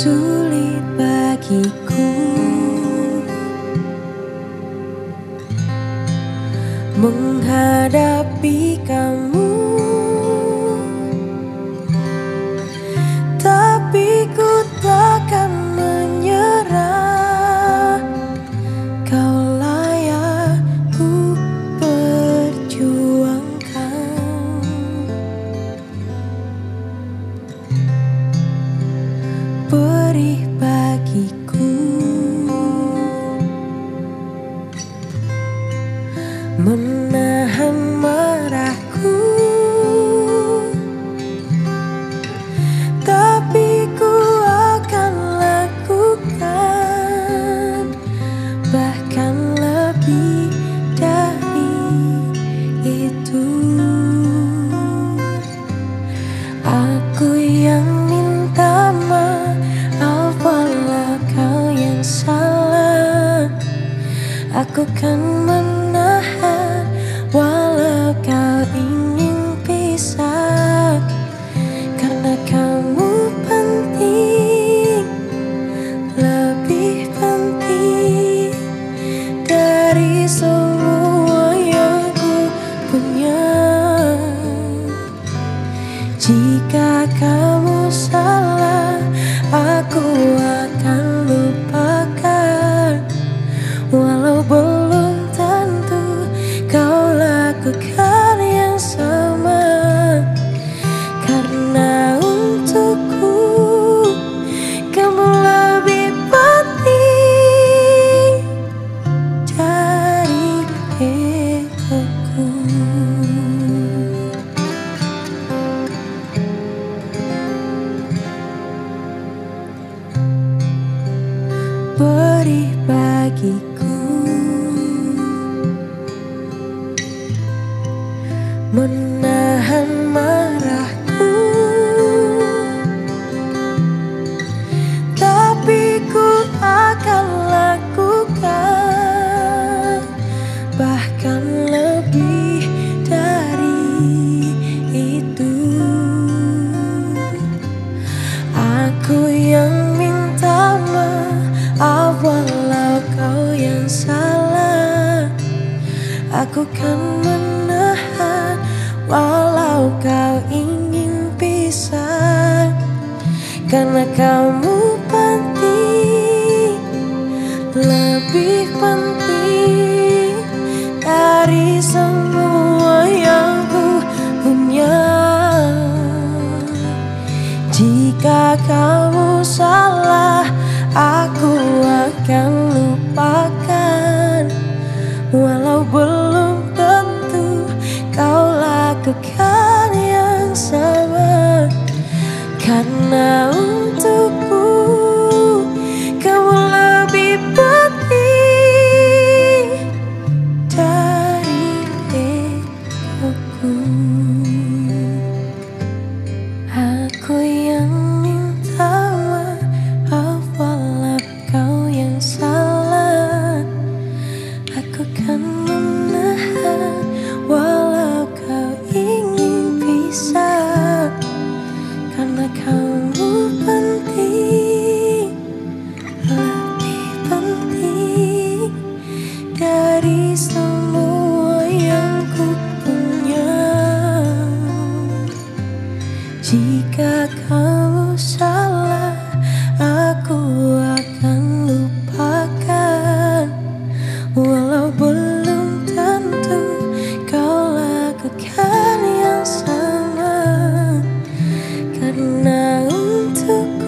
sulit bagiku menghadapi kamu, tapi ku takkan menyerah. Kau layak ku perjuangkan. Perih bagiku menahan marahku, tapi ku akan lakukan bahkan lebih dari itu. Aku yang minta maaf walau kau yang salah. Aku kan menahan walau kau ingin pisah, karena kamu penting, lebih penting dari semua yang ku punya. Jika kamu salah, aku akan lupakan, walau belum tentu kau lakukan yang sama. Karena untukku kamu lebih penting dari egoku. Perih bagiku menahan marahku, tapi ku akan lakukan bahkan lebih dari itu. Aku yang minta maaf walau kau yang salah. Aku kan menahan walau kau ingin pisah, karena kamu penting, lebih penting dari semua yang ku punya. Jika kamu salah, aku akan lupakan, walau belum tentu kau lakukan yang sama. Karena untukku kamu lebih penting dari egoku. Aku yang minta maaf walau kau yang salah. Aku kan menahan walau kau ingin pisah, karena kamu penting, lebih penting dari semua yang ku punya. Jika kamu salah, aku akan lupakan, walau belum tentu kau lakukan yang sama. Karena untuk